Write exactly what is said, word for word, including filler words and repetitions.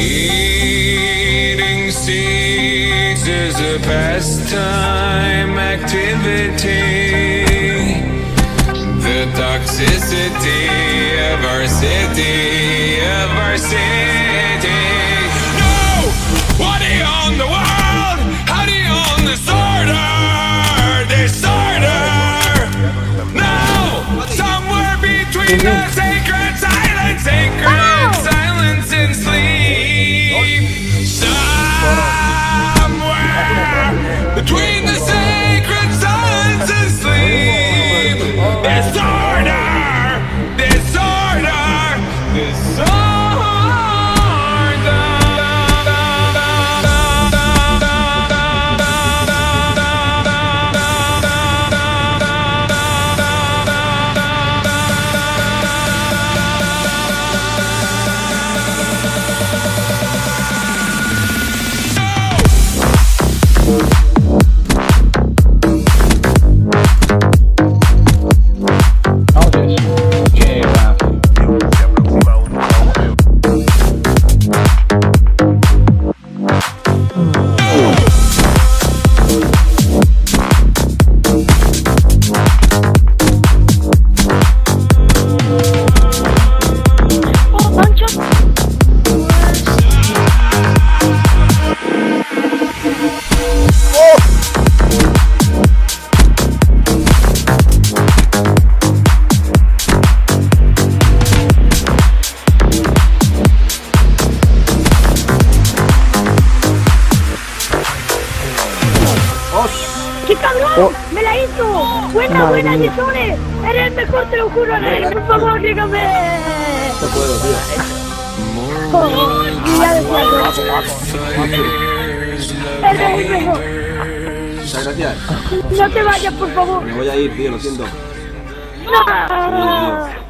Eating seeds is a pastime activity. The toxicity of our city, of our city. No! What do you own the world? How do you own this order? This order! Now! Somewhere between the sacred silence, sacred between the sacred silence and sleep. Disorder, disorder, disorder. ¡Qué cabrón! Oh. ¡Me la hizo! Oh. ¡Buena, buena, Jesone! ¡Eres el mejor, te lo juro! Rey. ¡Por favor, llégame! ¡No puedo, tío! ¡Oh! ¡Oh! ¡Ya de puedo! ¡Eres el mejor! Muchas gracias. ¡No te vayas, por favor! Me voy a ir, tío, lo siento. ¡No!